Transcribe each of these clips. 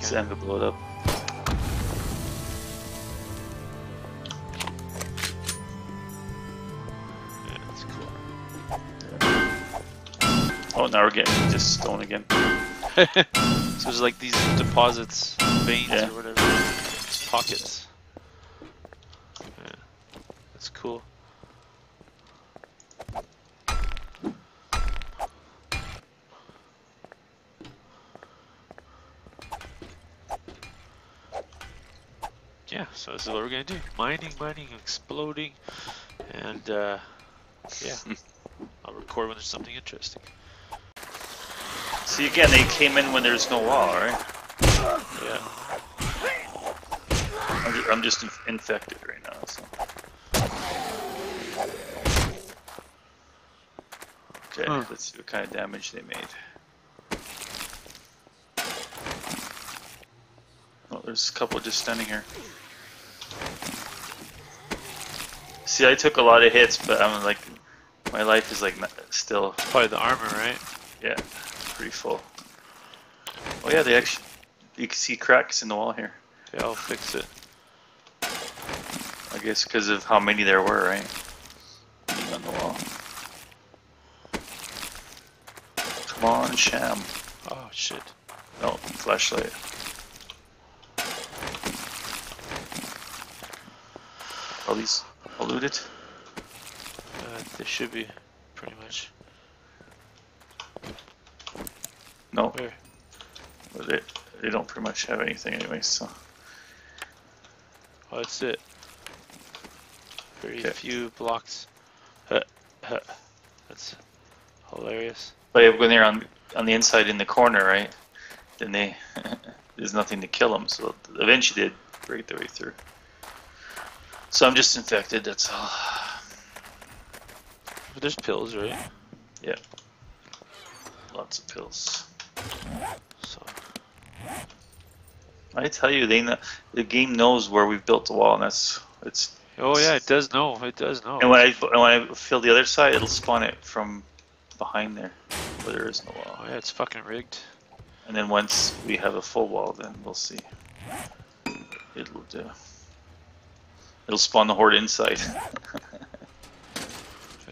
It's time to blow it up. Yeah, that's cool. Oh, now we're getting just stone again. So there's like these deposits, veins or whatever, pockets. Yeah, that's cool. Yeah, so this is what we're gonna do: mining, exploding, and yeah, I'll record when there's something interesting. See, again, they came in when there's no wall, right? Yeah. I'm just infected right now, so. Okay, let's see what kind of damage they made. Oh, there's a couple just standing here. See, I took a lot of hits, but I'm like, my life is like still. Probably the armor, right? Yeah. Pretty full. Oh yeah, they actually, you can see cracks in the wall here. Yeah, I'll fix it. I guess because of how many there were, right? On the wall. Come on, Sham. Oh shit. No, flashlight. Are these looted? They should be, pretty much. No, but they don't pretty much have anything anyway, so. Oh, that's it. Very few blocks. That's hilarious. But yeah, when they're on the inside in the corner, right? Then they there's nothing to kill them, so eventually they break their way through. So I'm just infected. That's all. But there's pills, right? Yeah. Lots of pills. So. I tell you, they know, the game knows where we've built the wall, and that's it's. Oh yeah, it does know. It does know. And when I fill the other side, it'll spawn it from behind there, where there is no wall. Oh yeah, it's fucking rigged. And then once we have a full wall, then we'll see. It'll do. It'll spawn the horde inside.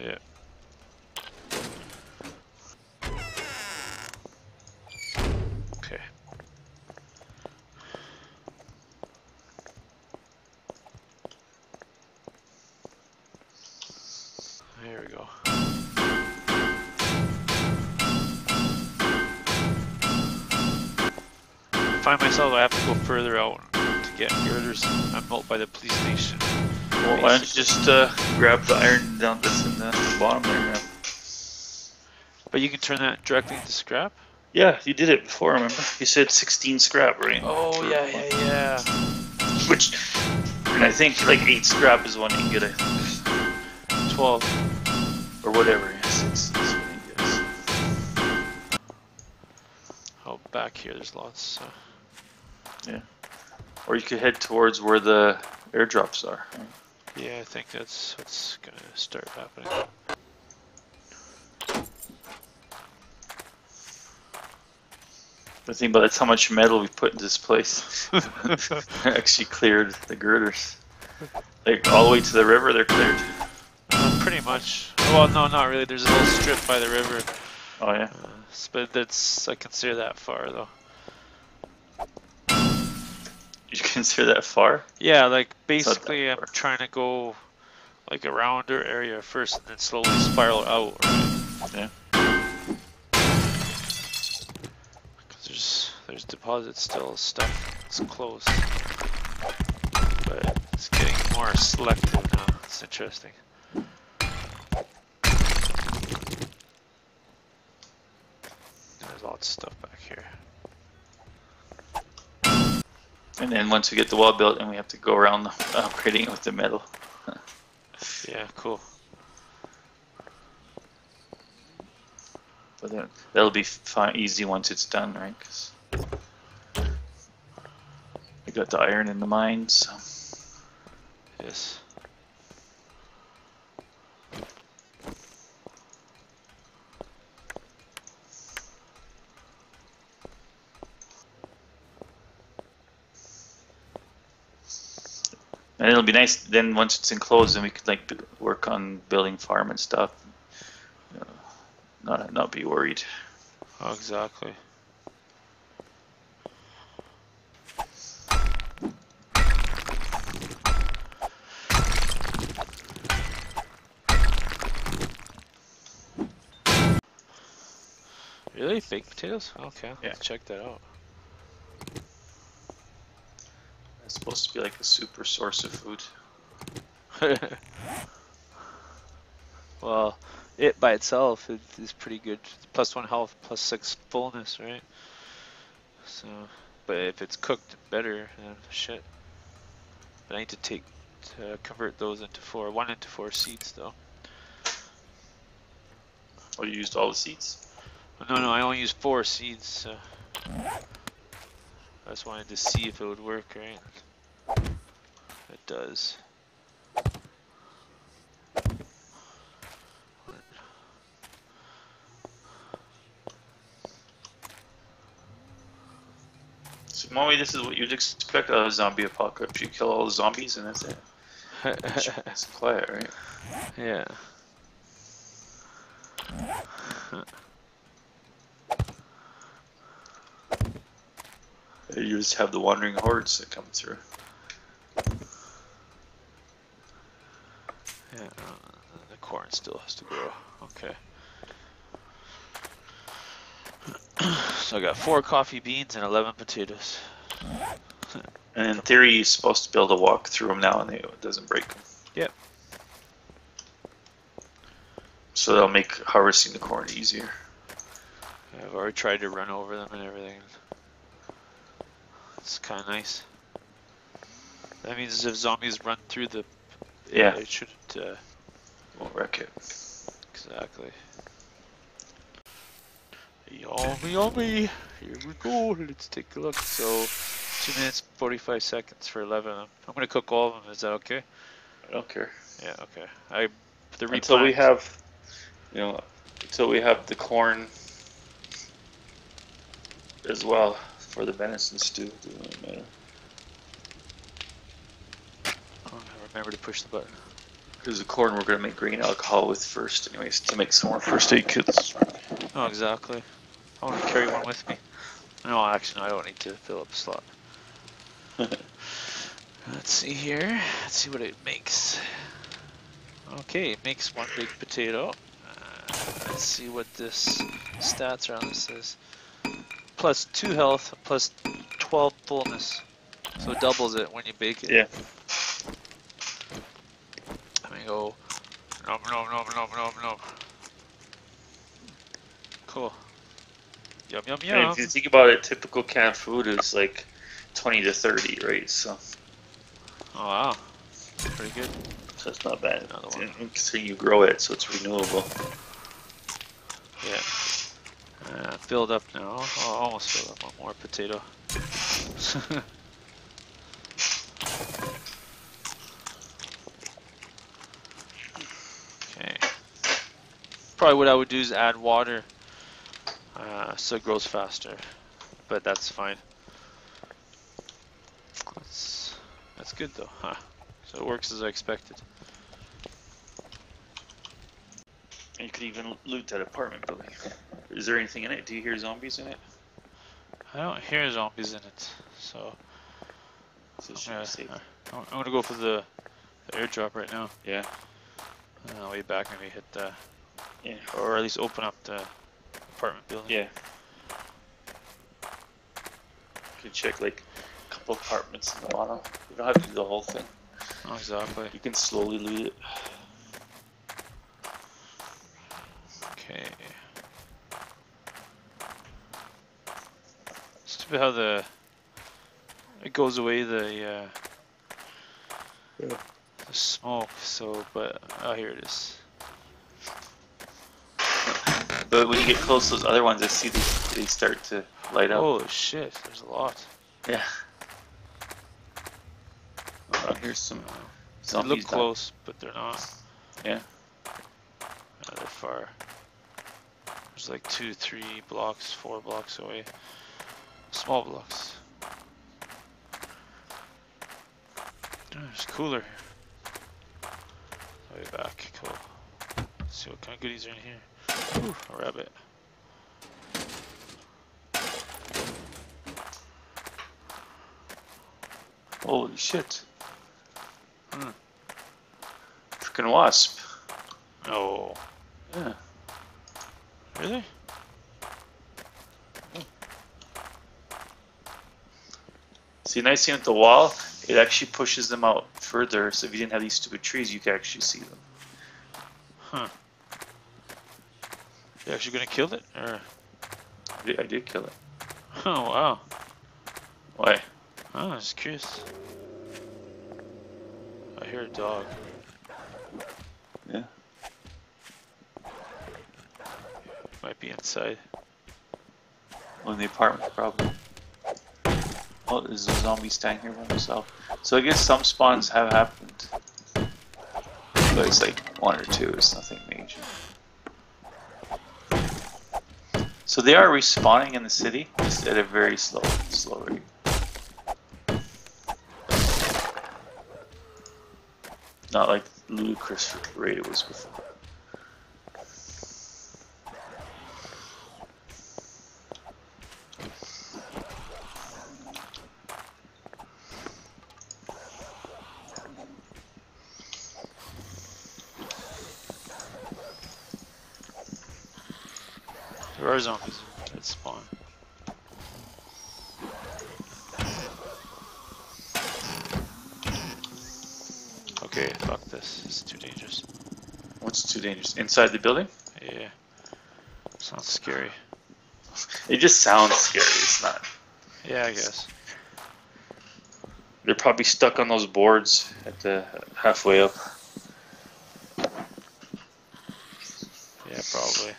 Yeah. There we go. I find myself, I have to go further out to get girders. I'm out by the police station. Well, why don't you just grab the iron down this in the bottom there? Now. But you can turn that directly into scrap? Yeah, you did it before, remember? You said 16 scrap, right? Oh, yeah. Which, and I think like 8 scrap is 1 ingot, I think. 12. Or whatever, yes, it's what it is. Oh, back here there's lots, so. Yeah. Or you could head towards where the airdrops are. Right? Yeah, I think that's what's gonna start happening. I think that's how much metal we've put in this place. They actually cleared the girders. Like, all the way to the river, they're cleared. Pretty much. Well, no, not really. There's a little strip by the river. Oh yeah. But that's, I consider that far though. You consider that far? Yeah, like basically I'm trying to go like a rounder area first and then slowly spiral out. Right? Yeah. Because there's deposits still, stuff. It's close. But it's getting more selective now. It's interesting. Lots of stuff back here. And then once we get the wall built, and we have to go around upgrading it with the metal. Yeah, cool. But then that'll be fine, easy once it's done, right? Cause we got the iron in the mines. So. Yes. And it'll be nice then once it's enclosed, then we could like work on building farm and stuff. You know, not be worried. Oh, exactly. Really? Baked potatoes? Okay, yeah. Let's check that out. It's supposed to be like a super source of food. Well, it by itself it is pretty good. +1 health, +6 fullness, right? So, but if it's cooked, better. Shit. But I need to convert those into 4 seeds though. Oh, you used all the seeds? No, I only used 4 seeds, so I just wanted to see if it would work, right? It does. So, Maui, this is what you'd expect out of a zombie apocalypse. You kill all the zombies and that's it. It's quiet, right? Yeah. You just have the wandering hordes that come through. Yeah, the corn still has to grow. Okay. So I got 4 coffee beans and 11 potatoes. And in theory, you're supposed to be able to walk through them now, and it doesn't break them. Yep. So that'll make harvesting the corn easier. I've already tried to run over them and everything. It's kind of nice. That means if zombies run through the... Yeah. It shouldn't... won't wreck it. Exactly. Yummy, yummy! Here we go, let's take a look. So, 2 minutes, 45 seconds for 11 of them. I'm gonna cook all of them, is that okay? I don't care. Yeah, okay. Until we have... You know, until we have the corn... as well. For the venison stew, it doesn't really matter. Oh, remember to push the button. Because the corn we're going to make grain alcohol with first, anyways, to make some more first aid kits. Oh, exactly. I want to carry one with me. No, actually, no, I don't need to fill up a slot. Let's see here. Let's see what it makes. Okay, it makes 1 baked potato. Let's see what this stats around this is. +2 health, +12 fullness. So it doubles it when you bake it. Yeah. I'm gonna go. Nope. Cool. Yum. And if you think about it, typical canned food is like 20 to 30, right? So. Oh wow. Pretty good. So it's not bad. Another one. Considering you grow it, so it's renewable. Yeah. Filled up now. Oh, almost filled up. One more potato. Okay. Probably what I would do is add water, so it grows faster. But that's fine. That's good though, huh? So it works as I expected. You could even loot that apartment building. Is there anything in it? Do you hear zombies in it? I don't hear zombies in it, so... I'm gonna go for the airdrop right now. Yeah. Way back maybe hit the... Yeah. Or at least open up the apartment building. Yeah. You can check like a couple apartments in the bottom. You don't have to do the whole thing. Oh, exactly. You can slowly loot it. Okay. How it goes away the smoke. So, but oh, here it is. But when you get close to those other ones, I see they start to light up. Oh shit! There's a lot. Yeah. Oh, here's some. They look close, but they're not. Yeah. Oh, they're far. There's like 4 blocks away. Small blocks. There's a cooler here. Way back, cool. Let's see what kind of goodies are in here. Ooh, a rabbit. Holy shit. Freaking wasp. Oh. Yeah. Really? See, nice thing with the wall, it actually pushes them out further, so if you didn't have these stupid trees, you could actually see them. Huh. You actually gonna kill it? Or... I did kill it. Oh, wow. Why? Oh, I was curious. I hear a dog. Yeah. Might be inside. Well, in the apartment, probably. Oh, there's a zombie standing here by himself. So I guess some spawns have happened. But it's like one or two, it's nothing major. So they are respawning in the city, just at a very slow rate. Not like the ludicrous rate it was before. There are zombies that spawn. Okay, fuck this. It's too dangerous. What's too dangerous? Inside the building? Yeah. Sounds scary. It just sounds scary. It's not. Yeah, I guess. They're probably stuck on those boards at the halfway up. Yeah, probably.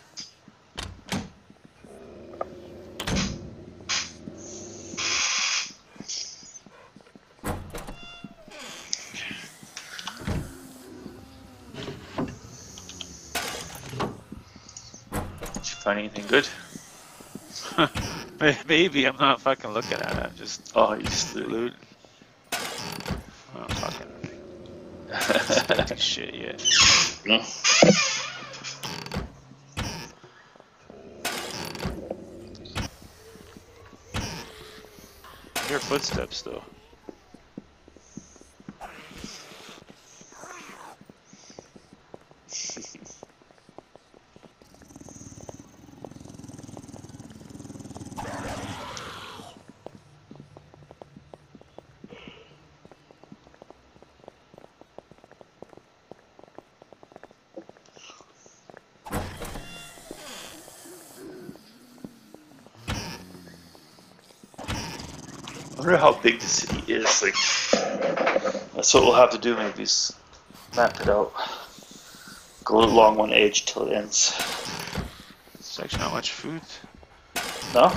Find anything good? Maybe, I'm not fucking looking at it. I'm just you just loot. Oh, fucking shit, yeah. No. I hear footsteps though. I wonder how big the city is. Like, that's what we'll have to do. Maybe is map it out. Go along one edge till it ends. It's actually not much food. No,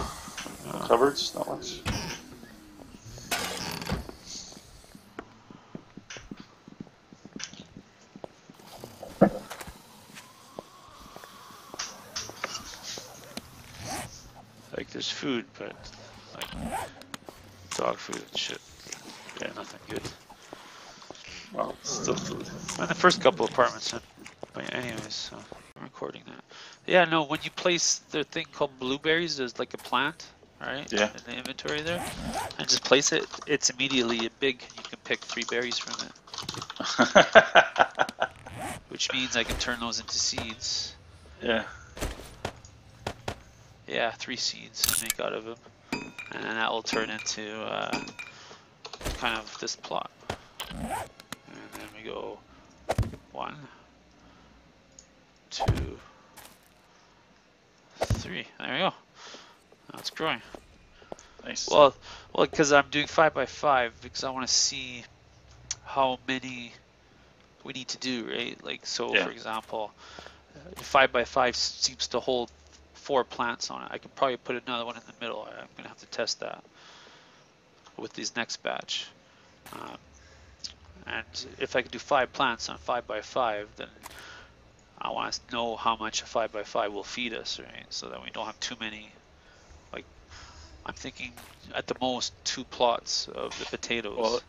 no cupboards, not much. Like there's food, but like. Dog food and shit. Yeah, nothing good. Well, still food. And the first couple apartments, but anyways, so I'm recording that. Yeah, no, when you place the thing called blueberries, there's like a plant, right? Yeah. In the inventory there, and just place it. It's immediately big. You can pick 3 berries from it, which means I can turn those into seeds. Yeah. Yeah, 3 seeds to make out of them. And that will turn into kind of this plot. And then we go 1, 2, 3. There we go. Now it's growing. Nice. Well, because I'm doing 5 by 5 because I want to see how many we need to do, right? Like, so yeah. For example, 5 by 5 seems to hold 4 plants on it. I could probably put another one in the middle. I'm gonna have to test that with these next batch. And if I could do 5 plants on 5 by 5, then I want to know how much a 5 by 5 will feed us, right? So that we don't have too many. Like I'm thinking at the most 2 plots of the potatoes. Well,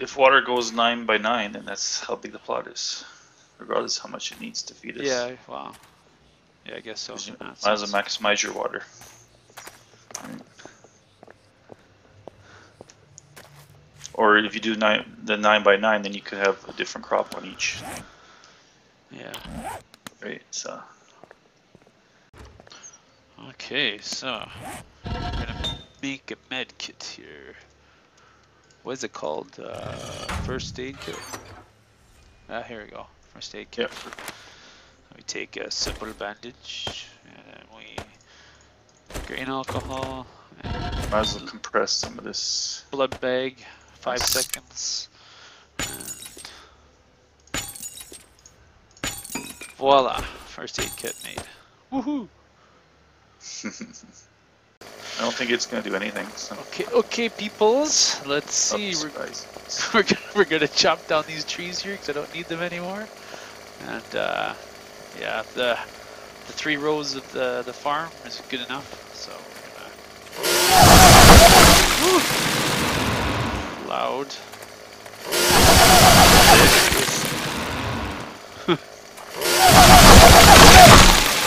if water goes 9 by 9, then that's how big the plot is, regardless how much it needs to feed us. Yeah, wow. Yeah, I guess so. You might as well maximize your water. Right. Or if you do the 9 by 9, then you could have a different crop on each. Yeah. Right. So. Okay, so we're gonna make a med kit here. What is it called? First aid kit. Ah, here we go. First aid kit. Yep. We take a simple bandage, and we grain alcohol. And might as well compress some of this. Blood bag, 5 seconds. And voila, first aid kit made. Woohoo! I don't think it's gonna do anything. So. Okay, okay, peoples. Let's see. We're gonna chop down these trees here because I don't need them anymore. And yeah, the 3 rows of the farm is good enough. So we're gonna... loud.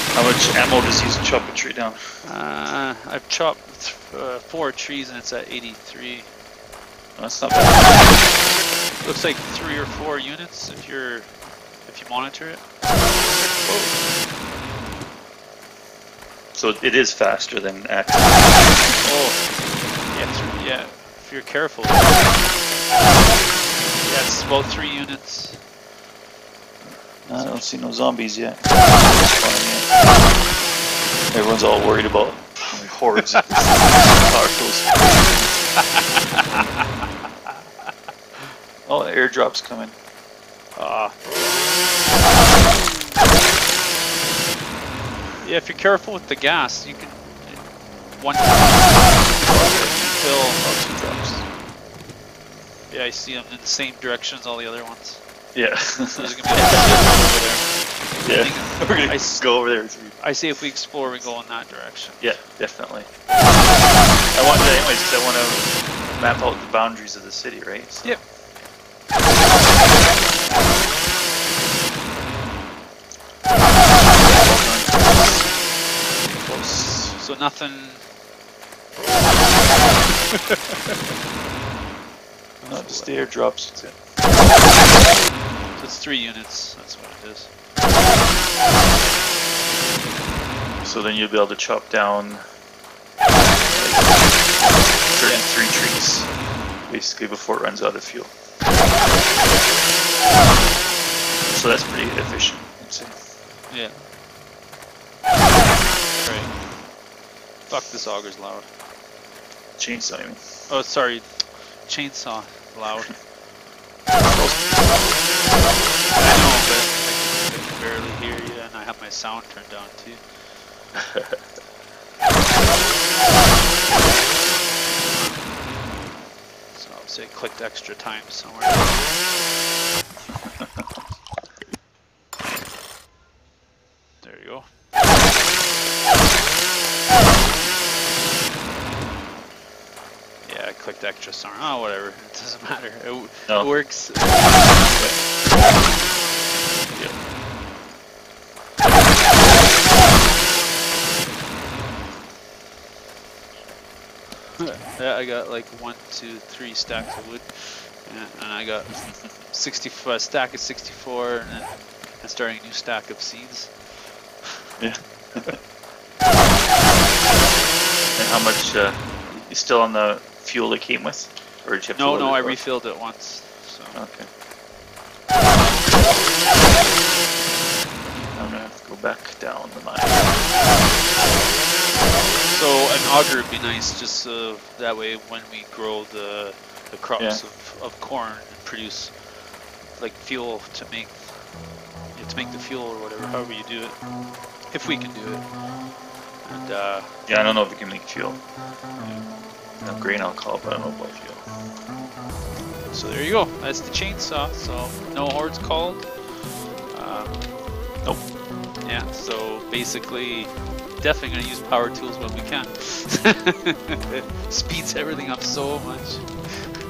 How much ammo does he chop a tree down? I've chopped 4 trees and it's at 83. Oh, that's not bad. Looks like 3 or 4 units if you're you monitor it. Oh. So it is faster than actual. Oh, yeah, yeah. If you're careful. Yeah, it's about 3 units. I don't see no zombies yet. Everyone's all worried about hordes of particles. Oh, the airdrop's coming. Ah. Yeah, if you're careful with the gas, you can kill. Yeah, I see them in the same direction as all the other ones. Yeah. So there's gonna be over there. Yeah. We're gonna go over there. I say if we explore, we go in that direction. Yeah, definitely. I want to, anyways, because I want to map out the boundaries of the city, right? So. Yep. So nothing. No, just the airdrops. That's it. So it's 3 units. That's what it is. So then you'll be able to chop down 33 trees, basically, before it runs out of fuel. So that's pretty efficient, I'd say. Yeah. Fuck, this auger's loud. Chainsaw, you mean? Oh, sorry. Chainsaw. Loud. I know, but I can barely hear you, and I have my sound turned down, too. So, obviously, I clicked extra time somewhere. There you go. Clicked extra song. Oh, whatever. It doesn't matter. It, no. It works. But, yeah. Yeah, I got like 1, 2, 3 stacks of wood, and I got 64 stack of 64, and then I'm starting a new stack of seeds. Yeah. And how much? You still on the fuel it came with? Or did you have no, I refilled it once. So. Okay. I'm gonna have to go back down the mine. So an auger would be nice, just that way when we grow the crops of corn and produce like fuel to make the fuel or whatever, however you do it. If we can do it. And yeah, I don't know if we can make fuel. No, grain alcohol, but I don't know about fuel. So there you go. That's the chainsaw. So no hordes called. Nope. Yeah. So basically, definitely gonna use power tools when we can. Speeds everything up so much.